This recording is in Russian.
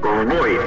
В бой!